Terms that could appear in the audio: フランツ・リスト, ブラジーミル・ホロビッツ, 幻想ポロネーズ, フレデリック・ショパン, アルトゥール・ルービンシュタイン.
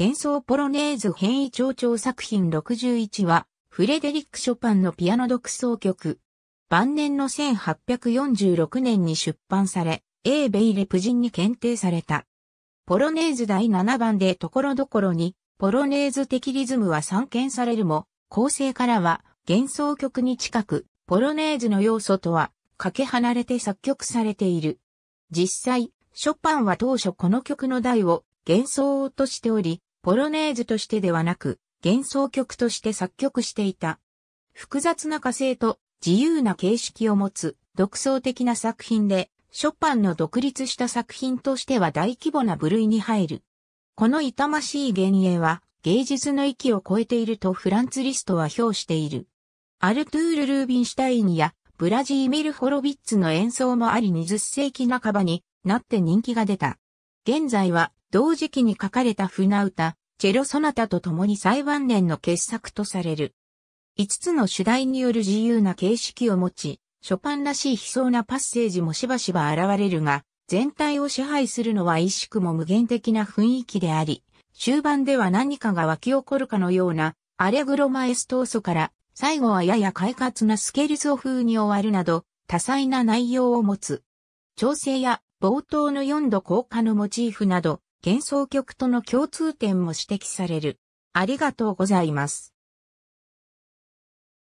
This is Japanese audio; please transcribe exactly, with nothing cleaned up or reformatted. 幻想ポロネーズ変位長調作品ろくじゅういちは、フレデリック・ショパンのピアノ独奏曲。晩年のせんはっぴゃくよんじゅうろくねんに出版され、英米レプ人に検定された。ポロネーズだいななばんで所々に、ポロネーズ的リズムは散見されるも、構成からは幻想曲に近く、ポロネーズの要素とは、かけ離れて作曲されている。実際、ショパンは当初この曲の題を幻想としており、ポロネーズとしてではなく、幻想曲として作曲していた。複雑な歌声と自由な形式を持つ独創的な作品で、ショパンの独立した作品としては大規模な部類に入る。この痛ましい幻影は芸術の域を超えているとフランツ・リストは評している。アルトゥール・ルービンシュタインやブラジーミル・ホロビッツの演奏もありにじゅっせいきなかばになって人気が出た。現在は同時期に書かれた船歌、チェロソナタと共に最晩年の傑作とされる。いつつの主題による自由な形式を持ち、ショパンらしい悲壮なパッセージもしばしば現れるが、全体を支配するのは一縮も無限的な雰囲気であり、終盤では何かが湧き起こるかのようなアレグロマエストーソから、最後はやや快活なスケルツォ風に終わるなど、多彩な内容を持つ。調性や冒頭のよんど降下のモチーフなど、幻想曲との共通点も指摘される。ありがとうございます。